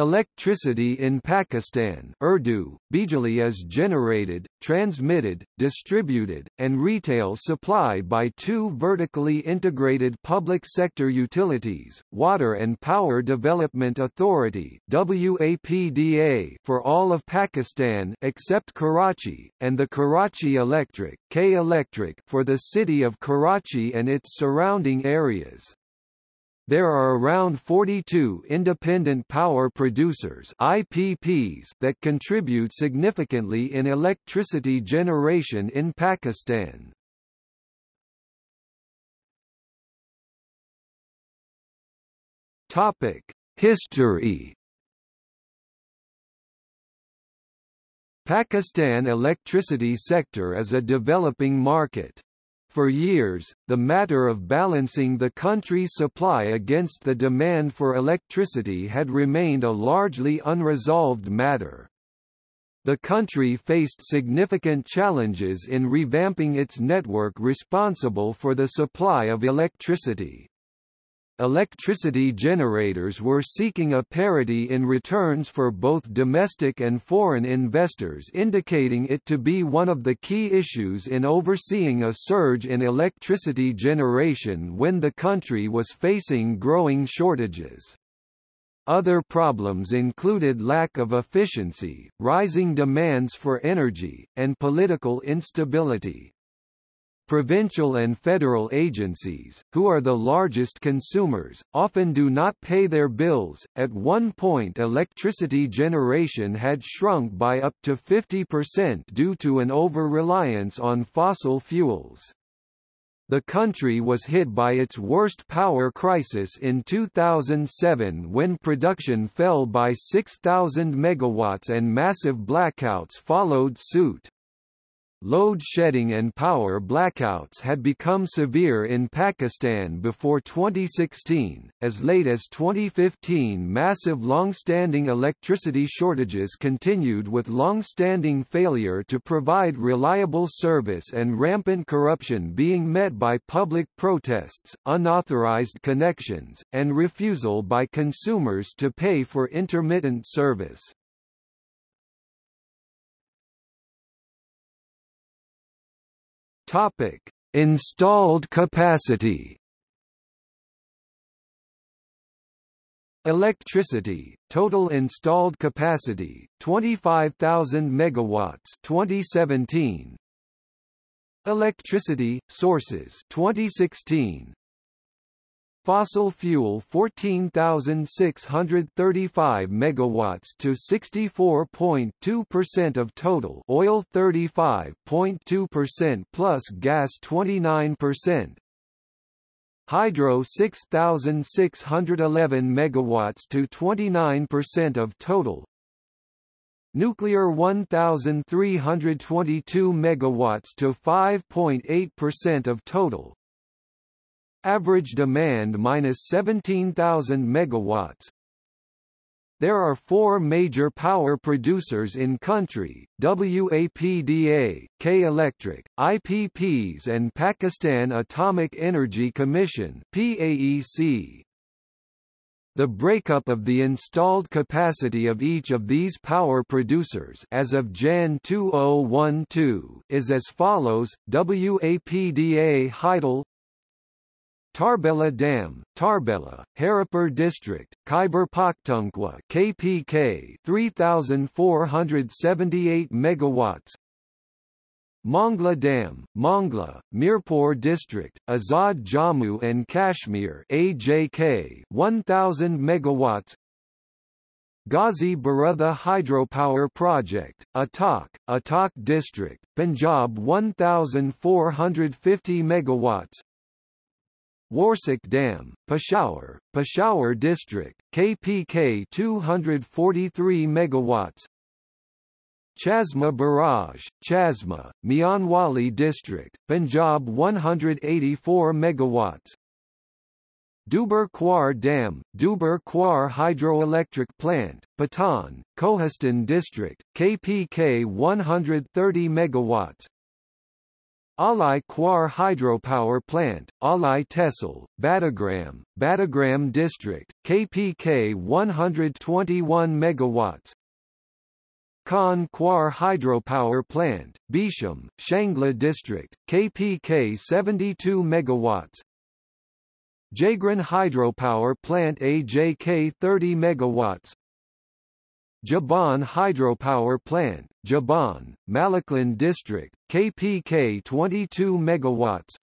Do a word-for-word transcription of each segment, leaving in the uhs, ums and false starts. Electricity in Pakistan Urdu, bijli is generated, transmitted, distributed, and retail supply by two vertically integrated public sector utilities, Water and Power Development Authority (W A P D A) for all of Pakistan except Karachi, and the Karachi Electric (K-Electric) for the city of Karachi and its surrounding areas. There are around forty-two independent power producers I P Ps that contribute significantly in electricity generation in Pakistan. Topic: History. Pakistan electricity sector is a developing market. For years, the matter of balancing the country's supply against the demand for electricity had remained a largely unresolved matter. The country faced significant challenges in revamping its network responsible for the supply of electricity. Electricity generators were seeking a parity in returns for both domestic and foreign investors, indicating it to be one of the key issues in overseeing a surge in electricity generation when the country was facing growing shortages. Other problems included lack of efficiency, rising demands for energy, and political instability. Provincial and federal agencies, who are the largest consumers, often do not pay their bills. At one point, electricity generation had shrunk by up to fifty percent due to an over-reliance on fossil fuels. The country was hit by its worst power crisis in two thousand seven when production fell by six thousand megawatts and massive blackouts followed suit. Load shedding and power blackouts had become severe in Pakistan before twenty sixteen. As late as twenty fifteen, massive long-standing electricity shortages continued with long-standing failure to provide reliable service and rampant corruption being met by public protests, unauthorized connections, and refusal by consumers to pay for intermittent service. Topic: Installed capacity. Electricity total installed capacity twenty-five thousand megawatts twenty seventeen. Electricity sources twenty sixteen. Fossil fuel fourteen thousand six hundred thirty-five megawatts to sixty-four point two percent of total, oil thirty-five point two percent plus gas twenty-nine percent. Hydro six thousand six hundred eleven megawatts to twenty-nine percent of total. Nuclear one thousand three hundred twenty-two megawatts to five point eight percent of total. Average demand minus seventeen thousand megawatts. There are four major power producers in country: W A P D A, K-Electric, I P Ps, and Pakistan Atomic Energy Commission (P A E C). The breakup of the installed capacity of each of these power producers as of January two thousand twelve is as follows: W A P D A Hydel, Tarbela Dam, Tarbela, Haripur District, Khyber Pakhtunkhwa (K P K) three thousand four hundred seventy-eight megawatts. Mangla Dam, Mangla, Mirpur District, Azad Jammu and Kashmir (A J K) one thousand megawatts. Ghazi Barotha Hydropower Project, Attak, Attak District, Punjab one thousand four hundred fifty megawatts. Warsak Dam, Peshawar, Peshawar District, K P K two hundred forty-three megawatts. Chasma Barrage, Chasma, Mianwali District, Punjab one hundred eighty-four megawatts. Duber Khwar Dam, Duber Khwar Hydroelectric Plant, Patan, Kohistan District, K P K one hundred thirty megawatts. Alai Khwar Hydropower Plant, Alai Tehsil, Badagram, Badagram District, K P K one hundred twenty-one megawatts. Khan Khwar Hydropower Plant, Bisham, Shangla District, K P K seventy-two megawatts. Jagran Hydropower Plant A J K thirty megawatts. Jabon Hydropower Plant, Jabon, Malakland District, K P K twenty-two megawatts.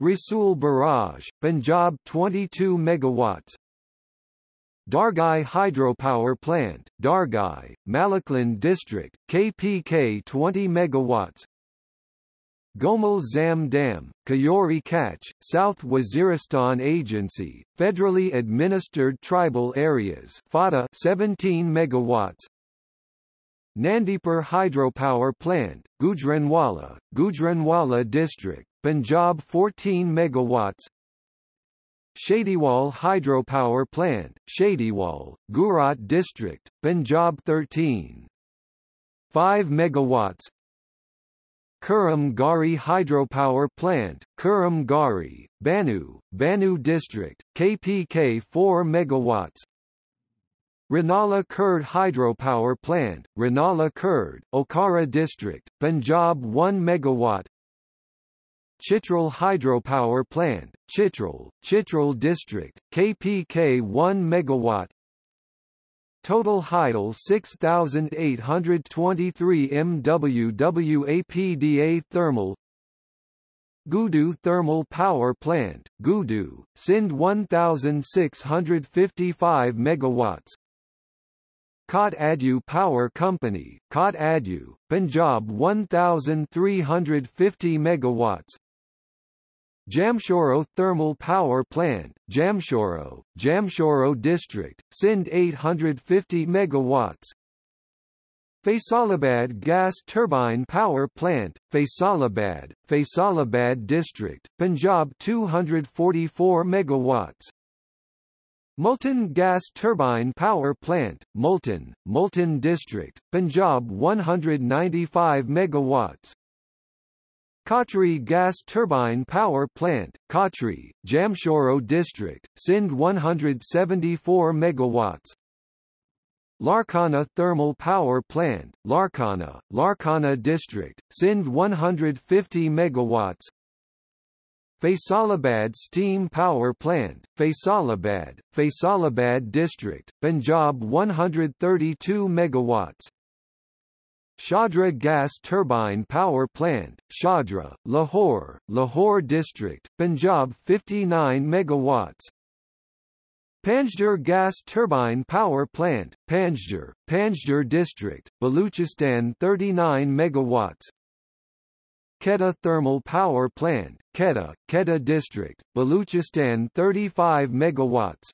Rasul Barrage, Punjab twenty-two megawatts. Dargai Hydropower Plant, Dargai, Malakland District, K P K twenty megawatts. Gomal Zam Dam, Kayori Kach, South Waziristan Agency, Federally Administered Tribal Areas (F A T A), seventeen megawatts. Nandipur Hydropower Plant, Gujranwala, Gujranwala District, Punjab fourteen megawatts. Shadiwal Hydropower Plant, Shadiwal, Gurat District, Punjab thirteen point five megawatts. Kuram Gari Hydropower Plant, Kuram Gari, Banu, Banu District, K P K four megawatts. Ranala Kurd Hydropower Plant, Ranala Kurd, Okara District, Punjab one megawatt. Chitral Hydropower Plant, Chitral, Chitral District, K P K one megawatt. Total Hydel six thousand eight hundred twenty-three megawatts W A P D A Thermal Guddu Thermal Power Plant, Guddu, Sindh one thousand six hundred fifty-five megawatts. Kot Addu Power Company, Kot Addu, Punjab one thousand three hundred fifty megawatts. Jamshoro Thermal Power Plant, Jamshoro, Jamshoro District, Sindh eight hundred fifty megawatts. Faisalabad Gas Turbine Power Plant, Faisalabad, Faisalabad District, Punjab two hundred forty-four megawatts. Multan Gas Turbine Power Plant, Multan, Multan District, Punjab one hundred ninety-five megawatts. Kotri Gas Turbine Power Plant, Kotri, Jamshoro District, Sindh one hundred seventy-four megawatts. Larkana Thermal Power Plant, Larkana, Larkana District, Sindh one hundred fifty megawatts. Faisalabad Steam Power Plant, Faisalabad, Faisalabad District, Punjab one hundred thirty-two megawatts. Shadra Gas Turbine Power Plant, Shadra, Lahore, Lahore District, Punjab fifty-nine megawatts. Panjgur Gas Turbine Power Plant, Panjgur, Panjgur District, Baluchistan thirty-nine megawatts. Quetta Thermal Power Plant, Quetta, Quetta District, Baluchistan thirty-five megawatts.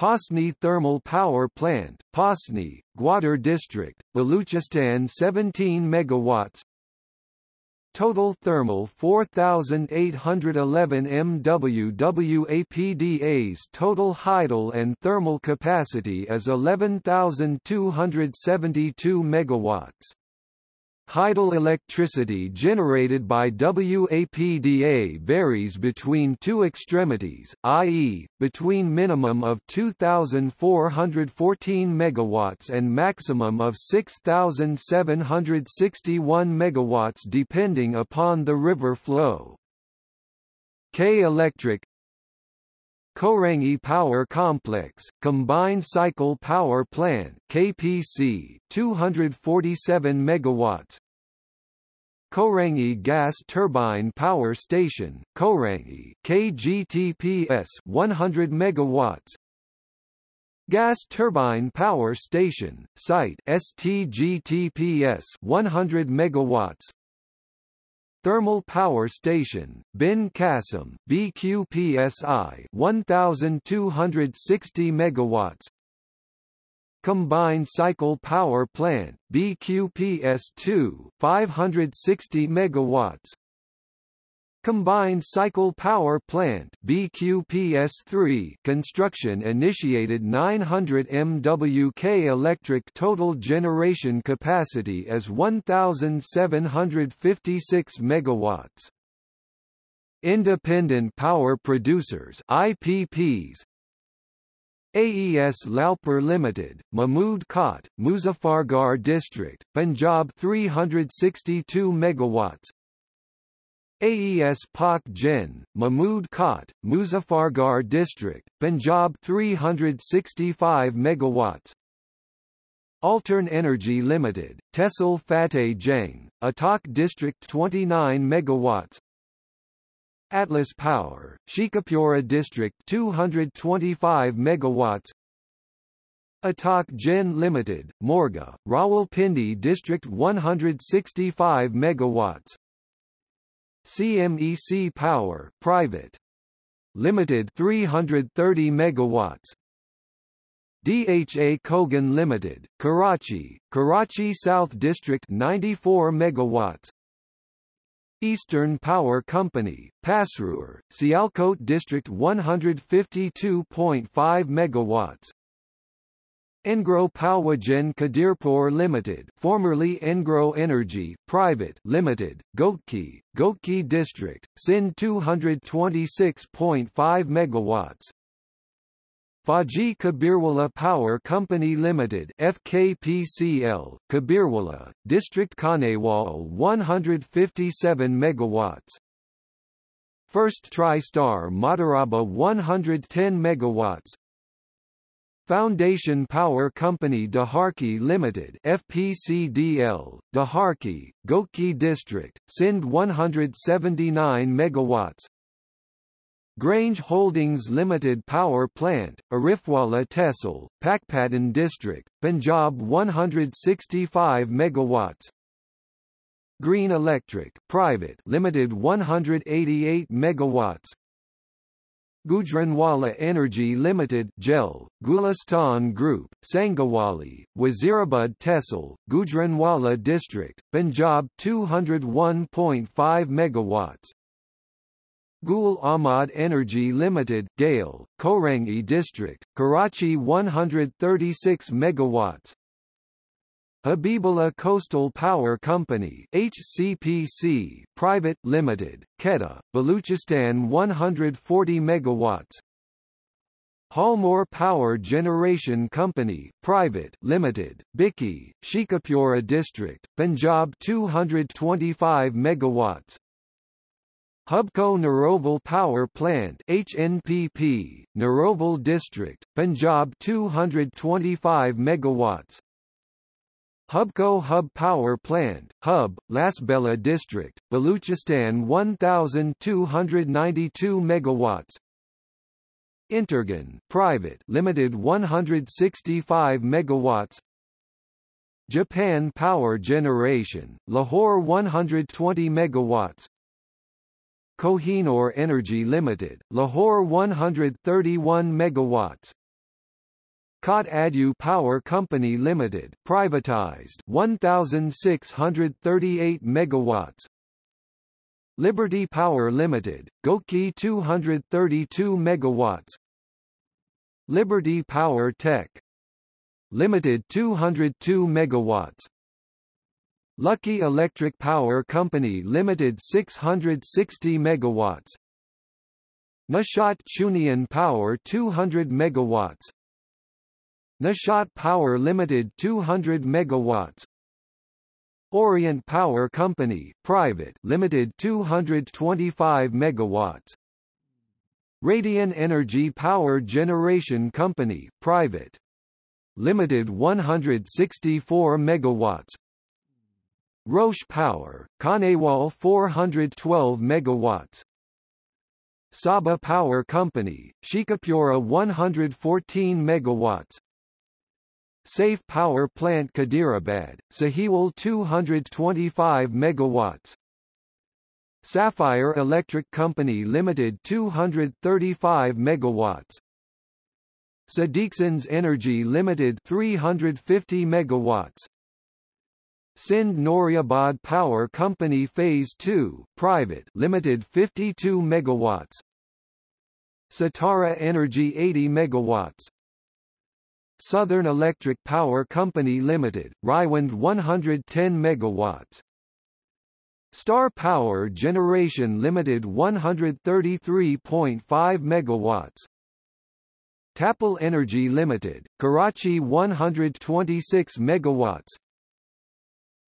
Posni Thermal Power Plant, Posni, Gwadar District, Baluchistan seventeen megawatts. Total thermal four thousand eight hundred eleven megawatts W A P D A's total hydel and thermal capacity is eleven thousand two hundred seventy-two megawatts. Hydel electricity generated by W A P D A varies between two extremities, that is, between minimum of two thousand four hundred fourteen megawatts and maximum of six thousand seven hundred sixty-one megawatts depending upon the river flow. K-Electric Korangi Power Complex, Combined Cycle Power Plant, K P C, two hundred forty-seven megawatts. Korangi Gas Turbine Power Station, Korangi, K G T P S, one hundred megawatts. Gas Turbine Power Station, Site, S T G T P S, one hundred megawatts. Thermal Power Station, Bin Qasim, B Q P S I, one thousand two hundred sixty megawatts. Combined Cycle Power Plant, B Q P S two, five hundred sixty megawatts. Combined Cycle Power Plant B Q P S three construction initiated nine hundred megawatt K-Electric total generation capacity as one thousand seven hundred fifty-six megawatts. Independent Power Producers I P Ps A E S Lauper Limited, Mahmood Kot, Muzaffargarh District, Punjab three hundred sixty-two megawatts. A E S Pak Gen, Mahmood Kot, Muzaffargarh District, Punjab three hundred sixty-five megawatts. Altern Energy Limited, Tehsil Fateh Jang, Attock District twenty-nine megawatts. Atlas Power, Sheikhupura District two hundred twenty-five megawatts. Attock Gen Limited, Morga, Rawalpindi District one hundred sixty-five megawatts. C M E C Power Private Limited three hundred thirty megawatts. D H A Kogan Limited, Karachi, Karachi South District ninety-four megawatts. Eastern Power Company, Pasrur, Sialkot District one hundred fifty-two point five megawatts. Engro Powagen Kadirpur Limited, formerly Engro Energy Private Limited, Gokhi, Gokhi District, Sindh two hundred twenty-six point five megawatts. Faji Kabirwala Power Company Limited F K P C L, Kabirwala, District Kanewal one hundred fifty-seven megawatts. First TriStar Madaraba one hundred ten megawatts. Foundation Power Company Daharki Limited F P C D L, Daharki, Gokhi District, Sindh one hundred seventy-nine megawatts. Grange Holdings Limited Power Plant, Arifwala Tehsil, Pakpatan District, Punjab one hundred sixty-five megawatts. Green Electric Private Limited one hundred eighty-eight megawatts. Gujranwala Energy Limited G E L, Gulistan Group, Sangawali, Wazirabad Tehsil, Gujranwala District, Punjab two hundred one point five megawatts. Gul Ahmad Energy Limited Gale, Korangi District, Karachi one hundred thirty-six megawatts. Habibullah Coastal Power Company H C P C Private Limited, Quetta, Baluchistan one hundred forty megawatts. Halmore Power Generation Company Private Limited, Bikki, Sheikhupura District, Punjab two hundred twenty-five megawatts. Hubco Naroval Power Plant H N P P, Naroval District, Punjab two hundred twenty-five megawatts. Hubco Hub Power Plant, Hub, Lasbela District, Baluchistan one thousand two hundred ninety-two megawatts. Intergon Private Limited one hundred sixty-five megawatts. Japan Power Generation, Lahore one hundred twenty megawatts. Kohinoor Energy Limited, Lahore one hundred thirty-one megawatts. Kot Addu Power Company Limited, privatized, one thousand six hundred thirty-eight megawatts. Liberty Power Limited, Gokhi two hundred thirty-two megawatts. Liberty Power Tech Limited two hundred two megawatts. Lucky Electric Power Company Limited six hundred sixty megawatts. Nishat Chunian Power two hundred megawatts. Nishat Power Limited two hundred megawatts. Orient Power Company Private Limited two hundred twenty-five megawatts. Radian Energy Power Generation Company Private Limited one hundred sixty-four megawatts. Roche Power, Khanewal four hundred twelve megawatts. Sabha Power Company, Sheikhupura one hundred fourteen megawatts. Safe Power Plant Kadirabad, Sahiwal two hundred twenty-five megawatts. Sapphire Electric Company Limited two hundred thirty-five megawatts. Sadiqsons Energy Limited three hundred fifty megawatts. Sindh Nooriabad Power Company Phase two Private Limited fifty-two megawatts, Satara Energy eighty megawatts, Southern Electric Power Company Limited Raiwand one hundred ten megawatts, Star Power Generation Limited one hundred thirty-three point five megawatts, Tapal Energy Limited Karachi one hundred twenty-six megawatts,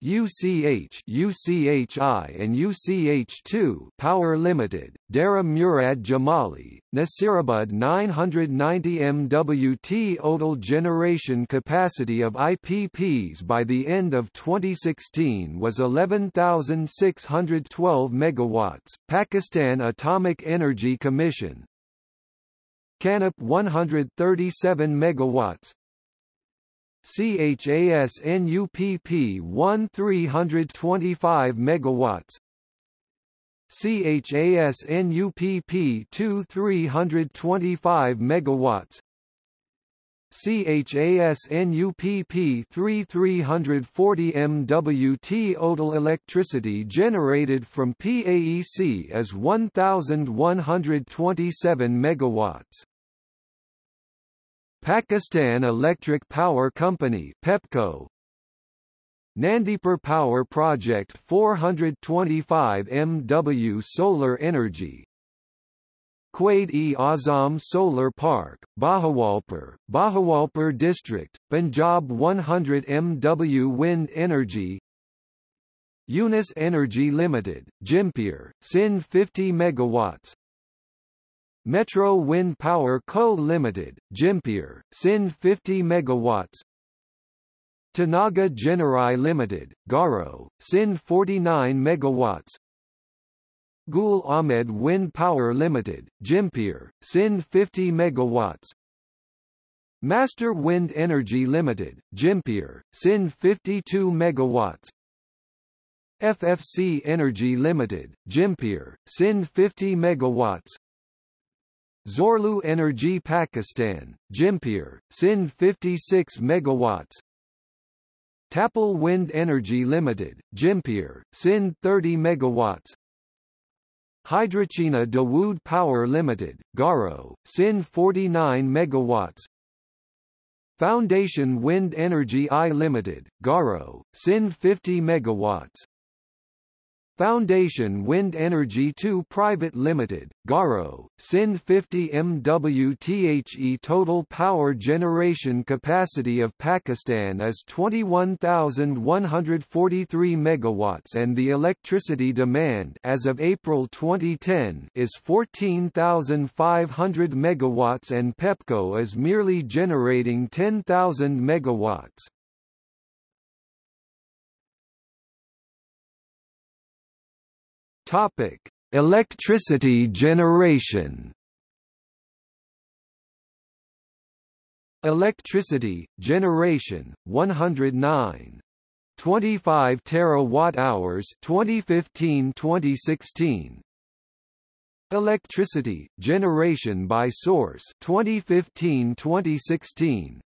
U C H U C H I and U C H two Power Limited Dera Murad Jamali Nasirabad nine hundred ninety megawatts total generation capacity of I P Ps by the end of twenty sixteen was eleven thousand six hundred twelve megawatts. Pakistan Atomic Energy Commission Canap one hundred thirty-seven megawatts, CHASNUPP one thousand three hundred twenty-five megawatts, CHASNUPP two thousand three hundred twenty-five megawatts, CHASNUPP three thousand three hundred forty megawatts. Total electricity generated from P A E C is one thousand one hundred twenty-seven megawatts. Pakistan Electric Power Company (PEPCO), Nandipur Power Project four hundred twenty-five megawatts solar energy, Quaid-e-Azam Solar Park, Bahawalpur, Bahawalpur District, Punjab one hundred megawatts wind energy, Unis Energy Limited, Jimpir, Sindh fifty megawatts. Metro Wind Power Co Limited, Jimpir, Sindh fifty megawatts. Tanaga Generai Limited, Garo, Sindh forty-nine megawatts. Gul Ahmed Wind Power Limited, Jimpir, Sindh fifty megawatts. Master Wind Energy Limited, Jimpir, Sindh fifty-two megawatts. F F C Energy Limited, Jimpir, Sindh fifty megawatts. Zorlu Energy Pakistan, Jimpir, Sindh fifty-six megawatts. Tapal Wind Energy Limited, Jimpir, Sindh thirty megawatts. Hydrachina Dawood Power Limited, Garo, Sindh forty-nine megawatts. Foundation Wind Energy I Limited, Garo, Sindh fifty megawatts. Foundation Wind Energy two Private Limited, Garo, Sindh fifty megawatts. Total power generation capacity of Pakistan is twenty-one thousand one hundred forty-three megawatts and the electricity demand as of April twenty ten is fourteen thousand five hundred megawatts and PEPCO is merely generating ten thousand megawatts. Topic: Electricity generation. Electricity generation one hundred nine point two five terawatt hours twenty fifteen to twenty sixteen. Electricity generation by source twenty fifteen to twenty sixteen.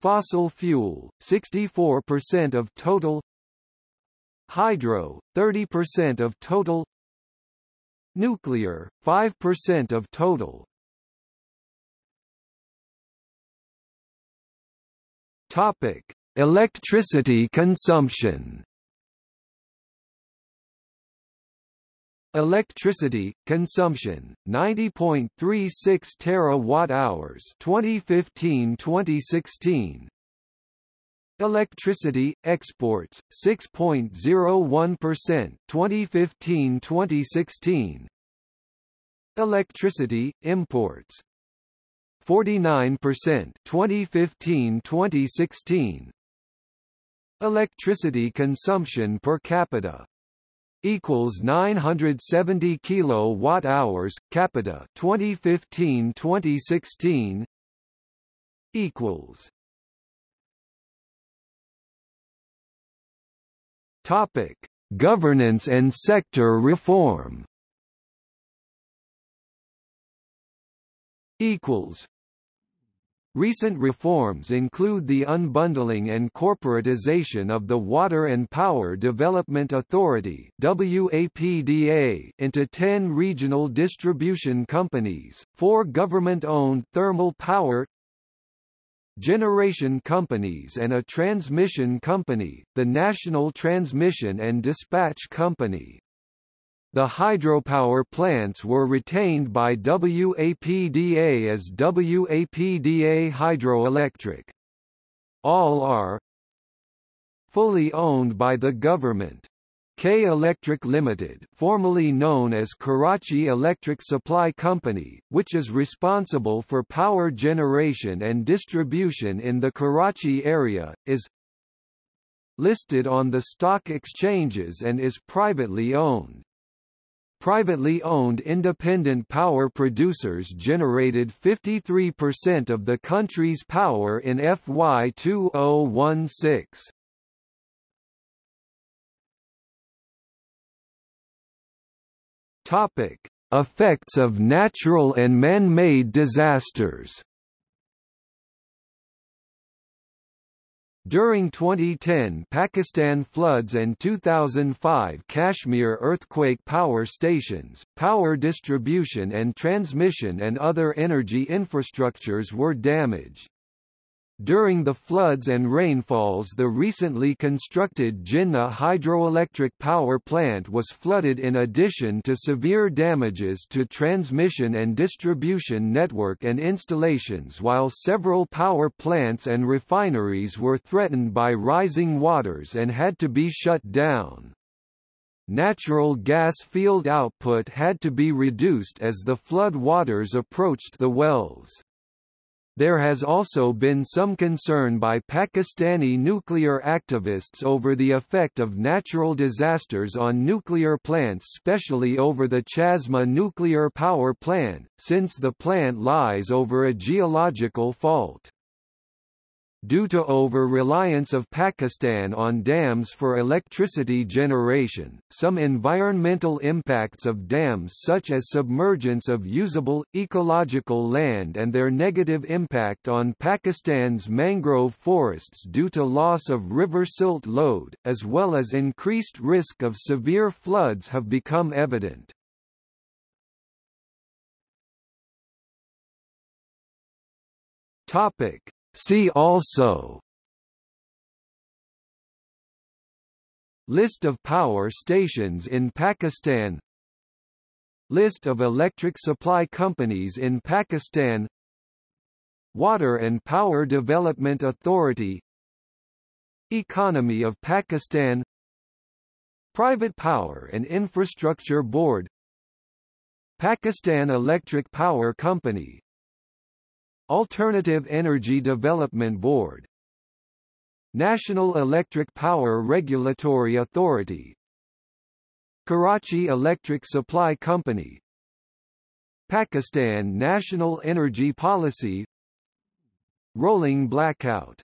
Fossil fuel sixty-four percent of total. Hydro, thirty percent of total. Nuclear, five percent of total. Topic: Electricity consumption. Electricity consumption ninety point three six terawatt hours twenty fifteen to twenty sixteen. Electricity exports six point zero one percent twenty fifteen to twenty sixteen. Electricity imports forty-nine percent twenty fifteen to twenty sixteen. Electricity consumption per capita equals nine hundred seventy kilowatt hours capita twenty fifteen to twenty sixteen equals. Topic: Governance and sector reform. Equals. Recent reforms include the unbundling and corporatization of the Water and Power Development Authority (W A P D A) into ten regional distribution companies, four government-owned thermal power generation companies and a transmission company, the National Transmission and Dispatch Company. The hydropower plants were retained by W A P D A as W A P D A Hydroelectric. All are fully owned by the government. K-Electric Limited, formerly known as Karachi Electric Supply Company, which is responsible for power generation and distribution in the Karachi area, is listed on the stock exchanges and is privately owned. Privately owned independent power producers generated fifty-three percent of the country's power in F Y two thousand sixteen. Topic: Effects of natural and man-made disasters. During twenty ten Pakistan floods and two thousand five Kashmir earthquake power stations, power distribution and transmission and other energy infrastructures were damaged. During the floods and rainfalls the recently constructed Jinnah hydroelectric power plant was flooded in addition to severe damages to transmission and distribution network and installations, while several power plants and refineries were threatened by rising waters and had to be shut down. Natural gas field output had to be reduced as the flood waters approached the wells. There has also been some concern by Pakistani nuclear activists over the effect of natural disasters on nuclear plants, especially over the Chasma nuclear power plant, since the plant lies over a geological fault. Due to over-reliance of Pakistan on dams for electricity generation, some environmental impacts of dams such as submergence of usable, ecological land and their negative impact on Pakistan's mangrove forests due to loss of river silt load, as well as increased risk of severe floods have become evident. See also: List of power stations in Pakistan, List of electric supply companies in Pakistan, Water and Power Development Authority, Economy of Pakistan, Private Power and Infrastructure Board, Pakistan Electric Power Company, Alternative Energy Development Board, National Electric Power Regulatory Authority, Karachi Electric Supply Company, Pakistan National Energy Policy, Rolling Blackout.